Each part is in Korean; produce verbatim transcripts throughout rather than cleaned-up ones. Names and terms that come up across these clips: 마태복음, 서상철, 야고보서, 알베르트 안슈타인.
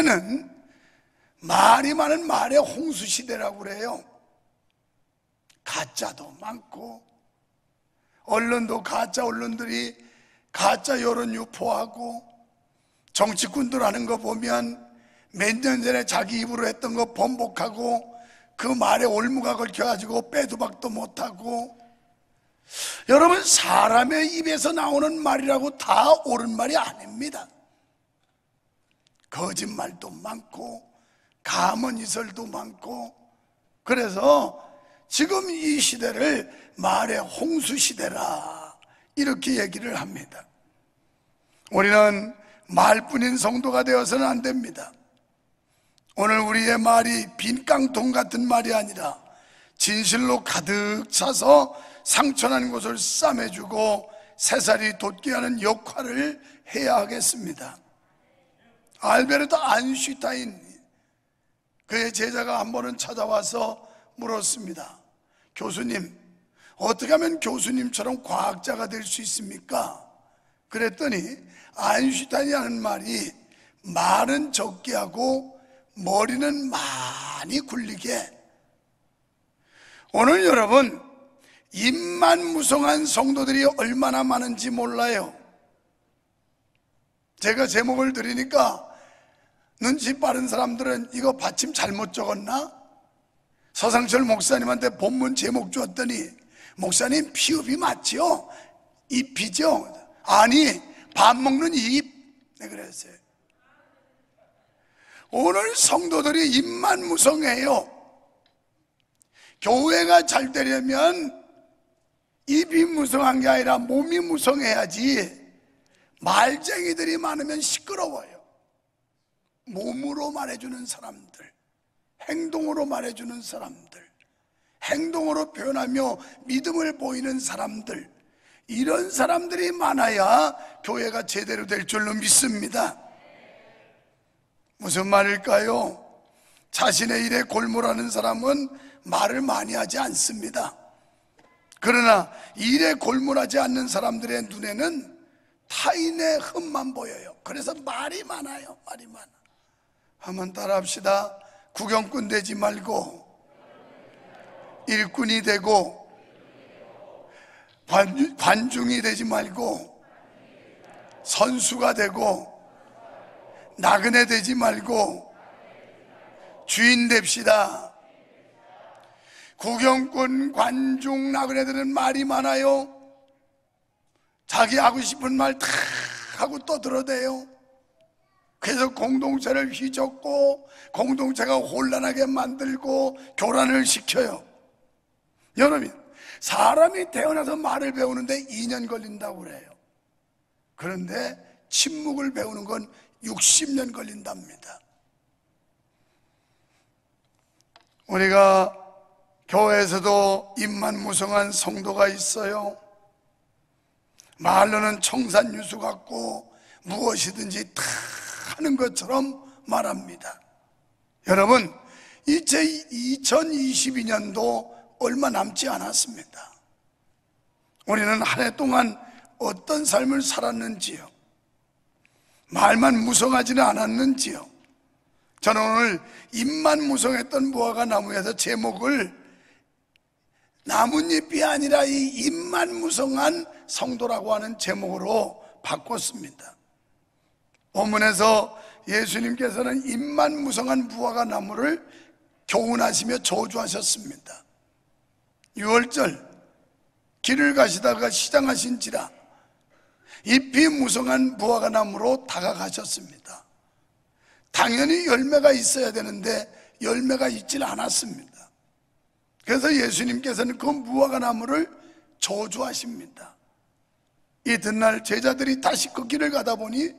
요즘에는 말이 많은 말의 홍수 시대라고 그래요. 가짜도 많고 언론도 가짜 언론들이 가짜 여론 유포하고, 정치꾼들 하는 거 보면 몇 년 전에 자기 입으로 했던 거 번복하고 그 말에 올무가 걸려가지고 빼두박도 못하고. 여러분, 사람의 입에서 나오는 말이라고 다 옳은 말이 아닙니다. 거짓말도 많고 가문이설도 많고. 그래서 지금 이 시대를 말의 홍수 시대라 이렇게 얘기를 합니다. 우리는 말뿐인 성도가 되어서는 안 됩니다. 오늘 우리의 말이 빈 깡통 같은 말이 아니라 진실로 가득 차서 상처난 곳을 싸매주고 새살이 돋게 하는 역할을 해야 하겠습니다. 알베르트 안슈타인, 그의 제자가 한 번은 찾아와서 물었습니다. 교수님, 어떻게 하면 교수님처럼 과학자가 될 수 있습니까? 그랬더니 안슈타인이 하는 말이, 말은 적게 하고 머리는 많이 굴리게. 오늘 여러분, 입만 무성한 성도들이 얼마나 많은지 몰라요. 제가 제목을 드리니까 눈치 빠른 사람들은 이거 받침 잘못 적었나? 서상철 목사님한테 본문 제목 주었더니, 목사님 피읍이 맞지요? 입이죠? 아니, 밥 먹는 입. 네, 그랬어요. 오늘 성도들이 입만 무성해요. 교회가 잘 되려면 입이 무성한 게 아니라 몸이 무성해야지. 말쟁이들이 많으면 시끄러워요. 몸으로 말해주는 사람들, 행동으로 말해주는 사람들, 행동으로 표현하며 믿음을 보이는 사람들, 이런 사람들이 많아야 교회가 제대로 될 줄로 믿습니다. 무슨 말일까요? 자신의 일에 골몰하는 사람은 말을 많이 하지 않습니다. 그러나 일에 골몰하지 않는 사람들의 눈에는 타인의 흠만 보여요. 그래서 말이 많아요. 말이 많아. 한번 따라합시다. 구경꾼 되지 말고 일꾼이 되고, 관중이 되지 말고 선수가 되고, 나그네 되지 말고 주인 됩시다. 구경꾼, 관중, 나그네들은 말이 많아요. 자기 하고 싶은 말 다 하고 떠들어대요. 그래서 공동체를 휘젓고 공동체가 혼란하게 만들고 교란을 시켜요. 여러분, 사람이 태어나서 말을 배우는데 이 년 걸린다고 그래요. 그런데 침묵을 배우는 건 육십 년 걸린답니다. 우리가 교회에서도 입만 무성한 성도가 있어요. 말로는 청산유수 같고 무엇이든지 다 하는 것처럼 말합니다. 여러분, 이제 이천이십이 년도 얼마 남지 않았습니다. 우리는 한 해 동안 어떤 삶을 살았는지요? 말만 무성하지는 않았는지요? 저는 오늘 입만 무성했던 무화과 나무에서 제목을 나뭇잎이 아니라 이 입만 무성한 성도라고 하는 제목으로 바꿨습니다. 본문에서 예수님께서는 입만 무성한 무화과 나무를 교훈하시며 저주하셨습니다. 유월절, 길을 가시다가 시장하신지라 잎이 무성한 무화과나무로 다가가셨습니다. 당연히 열매가 있어야 되는데 열매가 있질 않았습니다. 그래서 예수님께서는 그 무화과나무를 저주하십니다. 이튿날 제자들이 다시 그 길을 가다 보니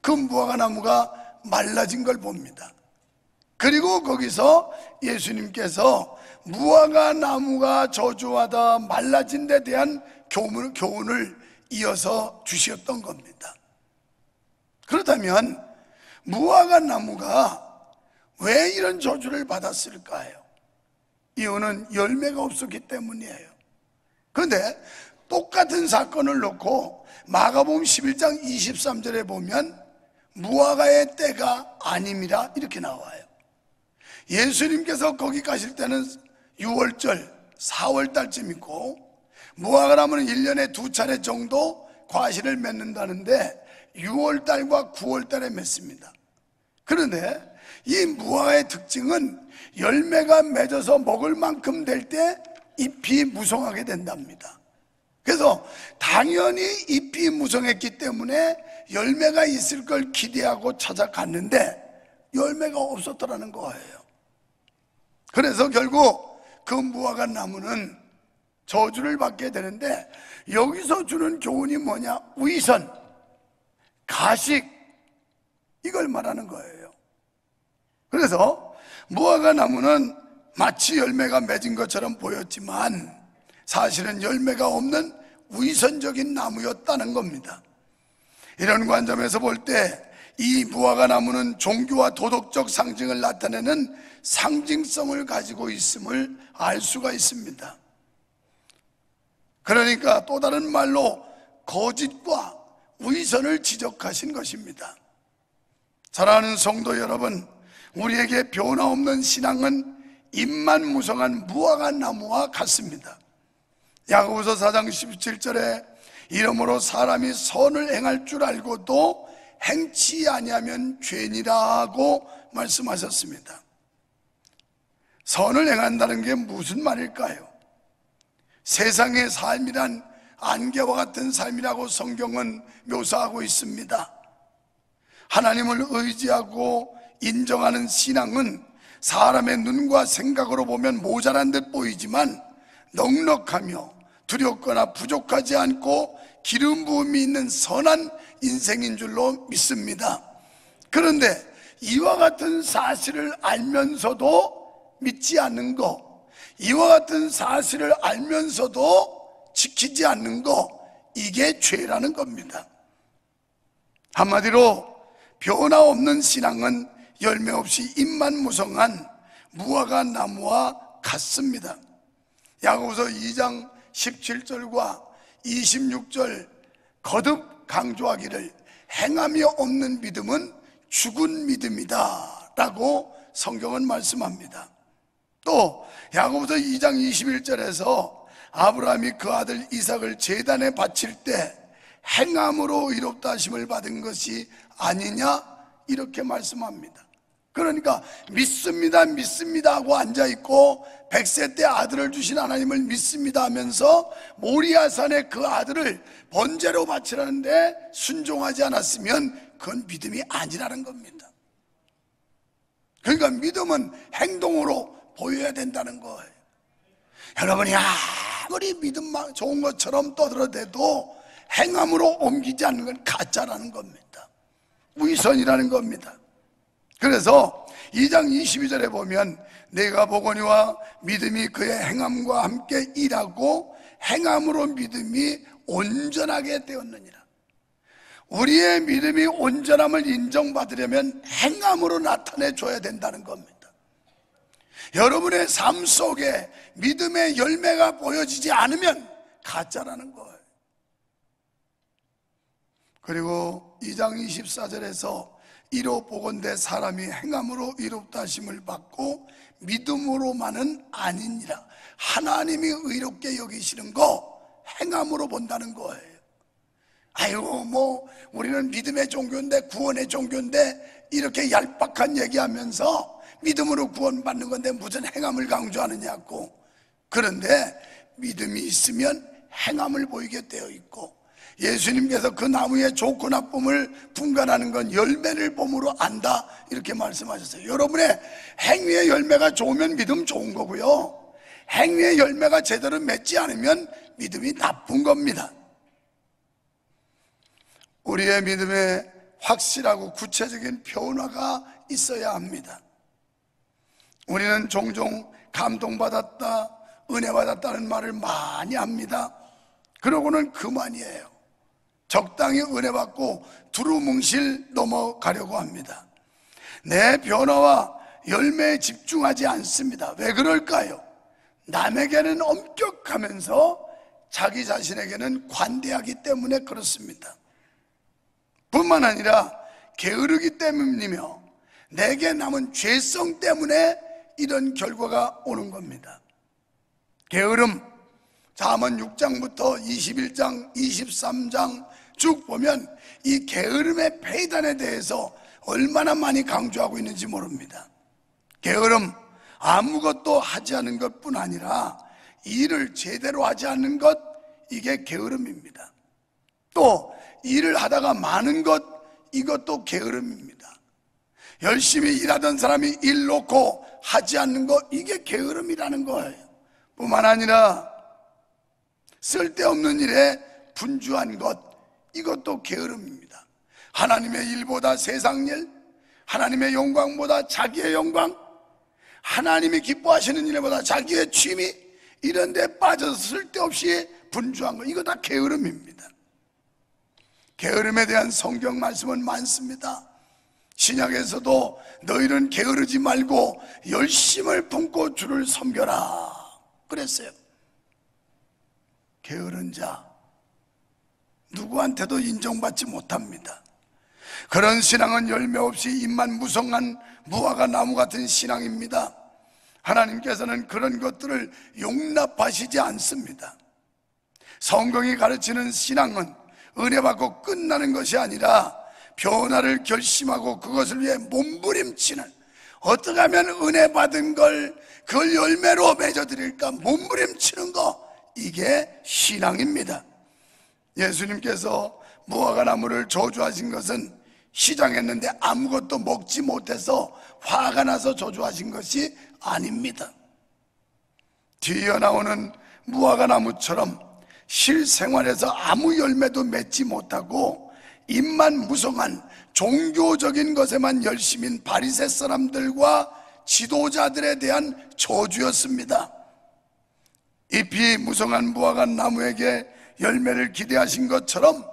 그 무화과나무가 말라진 걸 봅니다. 그리고 거기서 예수님께서 무화과나무가 저주하다 말라진 데 대한 교훈, 교훈을 이어서 주셨던 겁니다. 그렇다면 무화과 나무가 왜 이런 저주를 받았을까요? 이유는 열매가 없었기 때문이에요. 그런데 똑같은 사건을 놓고 마가복음 십일 장 이십삼 절에 보면 무화과의 때가 아닙니다. 이렇게 나와요. 예수님께서 거기 가실 때는 유월절, 사월달쯤이고 무화과나무는 일 년에 두 차례 정도 과실을 맺는다는데 유월달과 구월달에 맺습니다. 그런데 이 무화과의 특징은 열매가 맺어서 먹을 만큼 될 때 잎이 무성하게 된답니다. 그래서 당연히 잎이 무성했기 때문에 열매가 있을 걸 기대하고 찾아갔는데 열매가 없었더라는 거예요. 그래서 결국 그 무화과 나무는 저주를 받게 되는데, 여기서 주는 교훈이 뭐냐? 위선, 가식, 이걸 말하는 거예요. 그래서 무화과 나무는 마치 열매가 맺은 것처럼 보였지만 사실은 열매가 없는 위선적인 나무였다는 겁니다. 이런 관점에서 볼 때 이 무화과 나무는 종교와 도덕적 상징을 나타내는 상징성을 가지고 있음을 알 수가 있습니다. 그러니까 또 다른 말로 거짓과 위선을 지적하신 것입니다. 사랑하는 성도 여러분, 우리에게 변화 없는 신앙은 잎만 무성한 무화과 나무와 같습니다. 야고보서 사 장 십칠 절에 이러므로 사람이 선을 행할 줄 알고도 행치 아니하면 죄니라고 말씀하셨습니다. 선을 행한다는 게 무슨 말일까요? 세상의 삶이란 안개와 같은 삶이라고 성경은 묘사하고 있습니다. 하나님을 의지하고 인정하는 신앙은 사람의 눈과 생각으로 보면 모자란 듯 보이지만 넉넉하며 두렵거나 부족하지 않고 기름 부음이 있는 선한 인생인 줄로 믿습니다. 그런데 이와 같은 사실을 알면서도 믿지 않는 것, 이와 같은 사실을 알면서도 지키지 않는 것, 이게 죄라는 겁니다. 한마디로 변화 없는 신앙은 열매 없이 잎만 무성한 무화과 나무와 같습니다. 야고보서 이 장 십칠 절과 이십육 절 거듭 강조하기를 행함이 없는 믿음은 죽은 믿음이다 라고 성경은 말씀합니다. 또 야고보서 이 장 이십일 절에서 아브라함이 그 아들 이삭을 제단에 바칠 때 행함으로 의롭다 하심을 받은 것이 아니냐 이렇게 말씀합니다. 그러니까 믿습니다 믿습니다 하고 앉아있고 백세 때 아들을 주신 하나님을 믿습니다 하면서 모리아산에 그 아들을 번제로 바치라는데 순종하지 않았으면 그건 믿음이 아니라는 겁니다. 그러니까 믿음은 행동으로 보여야 된다는 거예요. 여러분이 아무리 믿음 좋은 것처럼 떠들어대도 행함으로 옮기지 않는 건 가짜라는 겁니다. 위선이라는 겁니다. 그래서 이 장 이십이 절에 보면 내가 보거니와 믿음이 그의 행함과 함께 일하고 행함으로 믿음이 온전하게 되었느니라. 우리의 믿음이 온전함을 인정받으려면 행함으로 나타내줘야 된다는 겁니다. 여러분의 삶 속에 믿음의 열매가 보여지지 않으면 가짜라는 거예요. 그리고 이 장 이십사 절에서 이로 보건대 사람이 행함으로 의롭다 하심을 받고 믿음으로만은 아니니라. 하나님이 의롭게 여기시는 거 행함으로 본다는 거예요. 아이고 뭐 우리는 믿음의 종교인데 구원의 종교인데 이렇게 얄팍한 얘기하면서 믿음으로 구원받는 건데 무슨 행함을 강조하느냐고. 그런데 믿음이 있으면 행함을 보이게 되어 있고, 예수님께서 그 나무의 좋고 나쁨을 분간하는 건 열매를 봄으로 안다 이렇게 말씀하셨어요. 여러분의 행위의 열매가 좋으면 믿음 좋은 거고요, 행위의 열매가 제대로 맺지 않으면 믿음이 나쁜 겁니다. 우리의 믿음에 확실하고 구체적인 변화가 있어야 합니다. 우리는 종종 감동받았다, 은혜받았다는 말을 많이 합니다. 그러고는 그만이에요. 적당히 은혜받고 두루뭉실 넘어가려고 합니다. 내 변화와 열매에 집중하지 않습니다. 왜 그럴까요? 남에게는 엄격하면서 자기 자신에게는 관대하기 때문에 그렇습니다. 뿐만 아니라 게으르기 때문이며 내게 남은 죄성 때문에 이런 결과가 오는 겁니다. 게으름, 잠언 육 장부터 이십일 장, 이십삼 장 쭉 보면 이 게으름의 폐단에 대해서 얼마나 많이 강조하고 있는지 모릅니다. 게으름, 아무것도 하지 않은 것뿐 아니라 일을 제대로 하지 않는 것, 이게 게으름입니다. 또 일을 하다가 많은 것, 이것도 게으름입니다. 열심히 일하던 사람이 일 놓고 하지 않는 것, 이게 게으름이라는 거예요. 뿐만 아니라 쓸데없는 일에 분주한 것, 이것도 게으름입니다. 하나님의 일보다 세상 일, 하나님의 영광보다 자기의 영광, 하나님이 기뻐하시는 일보다 자기의 취미, 이런 데 빠져서 쓸데없이 분주한 것, 이거 다 게으름입니다. 게으름에 대한 성경 말씀은 많습니다. 신약에서도 너희는 게으르지 말고 열심을 품고 주를 섬겨라 그랬어요. 게으른 자 누구한테도 인정받지 못합니다. 그런 신앙은 열매 없이 잎만 무성한 무화과 나무 같은 신앙입니다. 하나님께서는 그런 것들을 용납하시지 않습니다. 성경이 가르치는 신앙은 은혜 받고 끝나는 것이 아니라 변화를 결심하고 그것을 위해 몸부림치는, 어떻게 하면 은혜 받은 걸 그걸 열매로 맺어드릴까 몸부림치는 거, 이게 신앙입니다. 예수님께서 무화과 나무를 저주하신 것은 시장했는데 아무것도 먹지 못해서 화가 나서 저주하신 것이 아닙니다. 뒤이어 나오는 무화과 나무처럼 실생활에서 아무 열매도 맺지 못하고 입만 무성한 종교적인 것에만 열심인 바리새 사람들과 지도자들에 대한 저주였습니다. 잎이 무성한 무화과 나무에게 열매를 기대하신 것처럼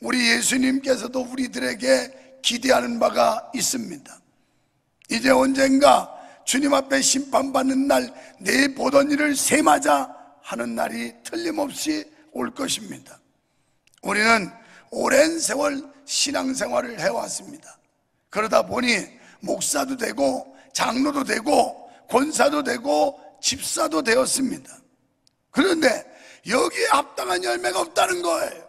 우리 예수님께서도 우리들에게 기대하는 바가 있습니다. 이제 언젠가 주님 앞에 심판받는 날 내 보던 일을 세마자 하는 날이 틀림없이 올 것입니다. 우리는 오랜 세월 신앙생활을 해왔습니다. 그러다 보니 목사도 되고 장로도 되고 권사도 되고 집사도 되었습니다. 그런데 여기에 합당한 열매가 없다는 거예요.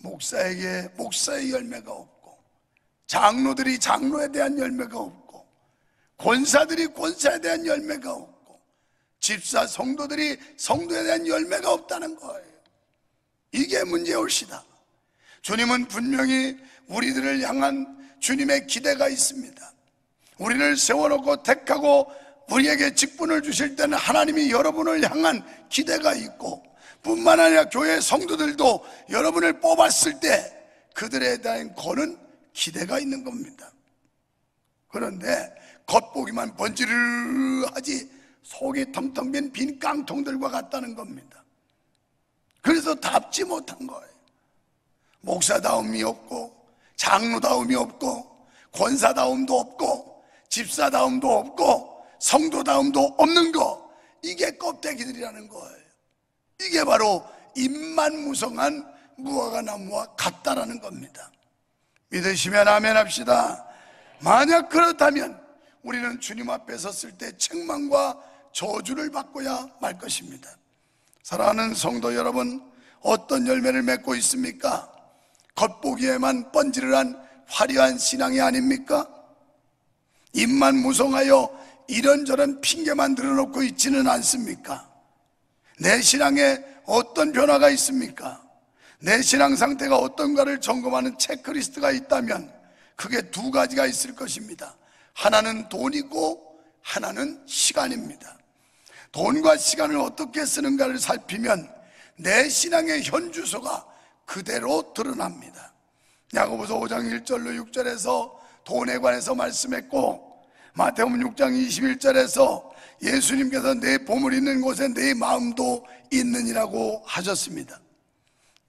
목사에게 목사의 열매가 없고, 장로들이 장로에 대한 열매가 없고, 권사들이 권사에 대한 열매가 없고, 집사 성도들이 성도에 대한 열매가 없다는 거예요. 이게 문제올시다. 주님은 분명히 우리들을 향한 주님의 기대가 있습니다. 우리를 세워놓고 택하고 우리에게 직분을 주실 때는 하나님이 여러분을 향한 기대가 있고, 뿐만 아니라 교회 성도들도 여러분을 뽑았을 때 그들에 대한 거는 기대가 있는 겁니다. 그런데 겉보기만 번지르르하지 속이 텅텅 빈 빈 깡통들과 같다는 겁니다. 그래서 답지 못한 거예요. 목사다움이 없고, 장로다움이 없고, 권사다움도 없고, 집사다움도 없고, 성도다움도 없는 거, 이게 껍데기들이라는 거예요. 이게 바로 입만 무성한 무화과 나무와 같다라는 겁니다. 믿으시면 아멘합시다. 만약 그렇다면 우리는 주님 앞에 섰을 때 책망과 저주를 받고야 말 것입니다. 사랑하는 성도 여러분, 어떤 열매를 맺고 있습니까? 겉보기에만 번지르르한 화려한 신앙이 아닙니까? 입만 무성하여 이런저런 핑계만 들어놓고 있지는 않습니까? 내 신앙에 어떤 변화가 있습니까? 내 신앙 상태가 어떤가를 점검하는 체크리스트가 있다면 그게 두 가지가 있을 것입니다. 하나는 돈이고 하나는 시간입니다. 돈과 시간을 어떻게 쓰는가를 살피면 내 신앙의 현주소가 그대로 드러납니다. 야고보서 오 장 일 절로 육 절에서 돈에 관해서 말씀했고, 마태복음 육 장 이십일 절에서 예수님께서 내 보물 있는 곳에 내 마음도 있느니라고 하셨습니다.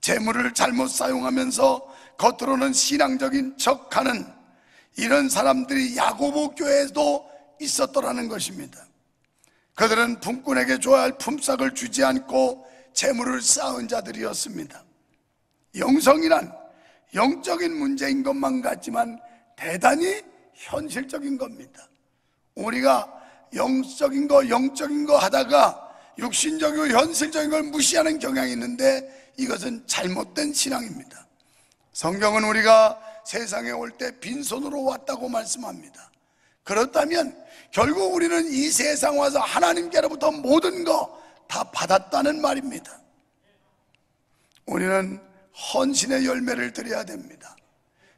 재물을 잘못 사용하면서 겉으로는 신앙적인 척하는 이런 사람들이 야고보 교회에도 있었더라는 것입니다. 그들은 품꾼에게 줘야 할 품삯을 주지 않고 재물을 쌓은 자들이었습니다. 영성이란 영적인 문제인 것만 같지만 대단히 현실적인 겁니다. 우리가 영적인 거 영적인 거 하다가 육신적이고 현실적인 걸 무시하는 경향이 있는데, 이것은 잘못된 신앙입니다. 성경은 우리가 세상에 올 때 빈손으로 왔다고 말씀합니다. 그렇다면 결국 우리는 이 세상 와서 하나님께로부터 모든 거 다 받았다는 말입니다. 우리는 헌신의 열매를 드려야 됩니다.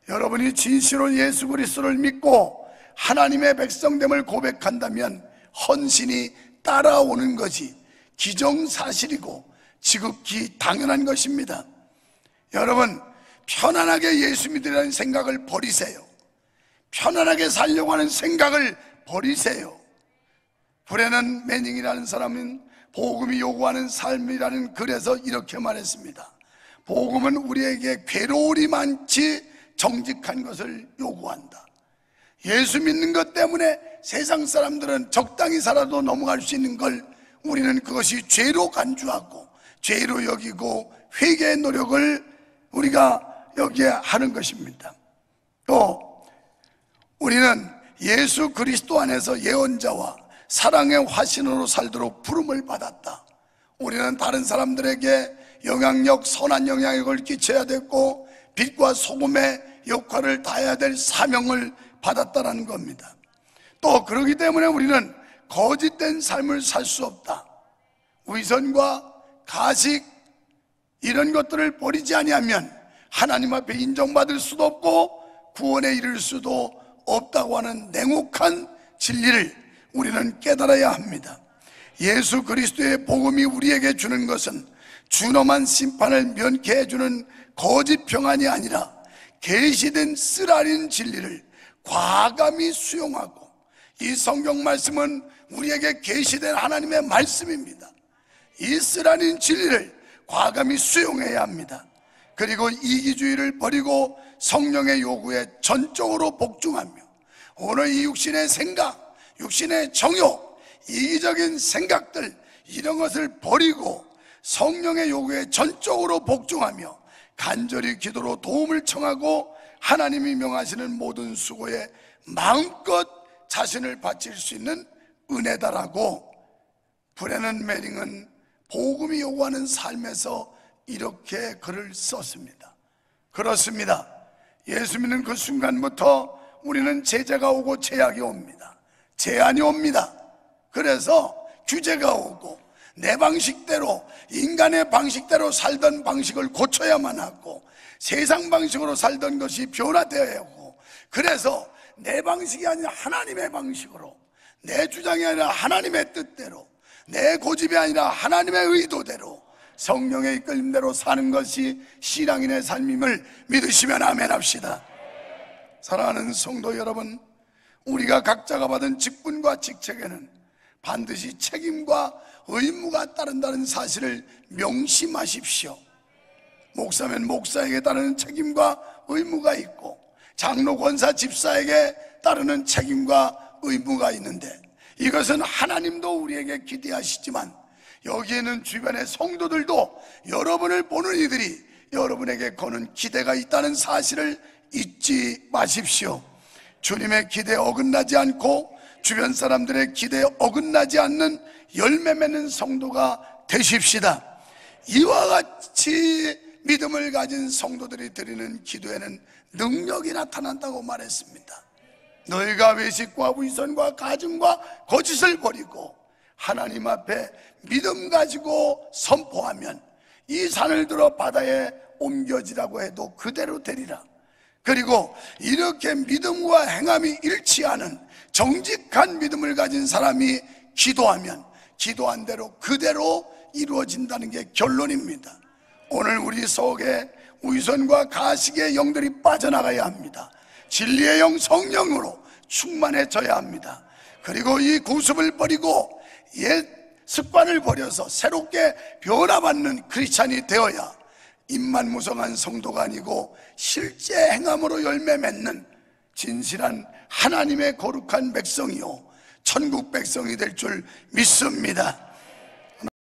여러분이 진실로 예수 그리스도를 믿고 하나님의 백성됨을 고백한다면 헌신이 따라오는 것이 기정사실이고 지극히 당연한 것입니다. 여러분, 편안하게 예수 믿으라는 생각을 버리세요. 편안하게 살려고 하는 생각을 버리세요. 브레넌 매닝이라는 사람은 복음이 요구하는 삶이라는 글에서 이렇게 말했습니다. 복음은 우리에게 괴로울이 많지 정직한 것을 요구한다. 예수 믿는 것 때문에 세상 사람들은 적당히 살아도 넘어갈 수 있는 걸 우리는 그것이 죄로 간주하고 죄로 여기고 회개의 노력을 우리가 여기에 하는 것입니다. 또 우리는 예수 그리스도 안에서 예언자와 사랑의 화신으로 살도록 부름을 받았다. 우리는 다른 사람들에게 영향력, 선한 영향력을 끼쳐야 됐고 빛과 소금의 역할을 다해야 될 사명을 받았다는 겁니다. 또 그러기 때문에 우리는 거짓된 삶을 살 수 없다. 위선과 가식 이런 것들을 버리지 아니하면 하나님 앞에 인정받을 수도 없고 구원에 이를 수도 없다고 하는 냉혹한 진리를 우리는 깨달아야 합니다. 예수 그리스도의 복음이 우리에게 주는 것은 준엄한 심판을 면케해 주는 거짓 평안이 아니라 계시된 쓰라린 진리를 과감히 수용하고, 이 성경 말씀은 우리에게 계시된 하나님의 말씀입니다. 이 쓰라린 진리를 과감히 수용해야 합니다. 그리고 이기주의를 버리고 성령의 요구에 전적으로 복종하며 오늘 이 육신의 생각, 육신의 정욕, 이기적인 생각들 이런 것을 버리고 성령의 요구에 전적으로 복종하며 간절히 기도로 도움을 청하고 하나님이 명하시는 모든 수고에 마음껏 자신을 바칠 수 있는 은혜다라고 브레넌 매닝은 복음이 요구하는 삶에서 이렇게 글을 썼습니다. 그렇습니다. 예수 믿는 그 순간부터 우리는 제재가 오고 제약이 옵니다. 제한이 옵니다. 그래서 규제가 오고 내 방식대로, 인간의 방식대로 살던 방식을 고쳐야만 하고 세상 방식으로 살던 것이 변화되어야 하고, 그래서 내 방식이 아니라 하나님의 방식으로, 내 주장이 아니라 하나님의 뜻대로, 내 고집이 아니라 하나님의 의도대로, 성령의 이끌림대로 사는 것이 신앙인의 삶임을 믿으시면 아멘합시다. 사랑하는 성도 여러분, 우리가 각자가 받은 직분과 직책에는 반드시 책임과 의무가 따른다는 사실을 명심하십시오. 목사면 목사에게 따르는 책임과 의무가 있고 장로, 권사, 집사에게 따르는 책임과 의무가 있는데, 이것은 하나님도 우리에게 기대하시지만 여기에 있는 주변의 성도들도 여러분을 보는 이들이 여러분에게 거는 기대가 있다는 사실을 잊지 마십시오. 주님의 기대에 어긋나지 않고 주변 사람들의 기대에 어긋나지 않는 열매 맺는 성도가 되십시다. 이와 같이 믿음을 가진 성도들이 드리는 기도에는 능력이 나타난다고 말했습니다. 너희가 외식과 위선과 가증과 거짓을 버리고 하나님 앞에 믿음 가지고 선포하면 이 산을 들어 바다에 옮겨지라고 해도 그대로 되리라. 그리고 이렇게 믿음과 행함이 일치하는 정직한 믿음을 가진 사람이 기도하면 기도한 대로 그대로 이루어진다는 게 결론입니다. 오늘 우리 속에 위선과 가식의 영들이 빠져나가야 합니다. 진리의 영 성령으로 충만해져야 합니다. 그리고 이 구습을 버리고 옛 습관을 버려서 새롭게 변화받는 크리스찬이 되어야 입만 무성한 성도가 아니고 실제 행함으로 열매 맺는 진실한 하나님의 거룩한 백성이요 천국 백성이 될 줄 믿습니다.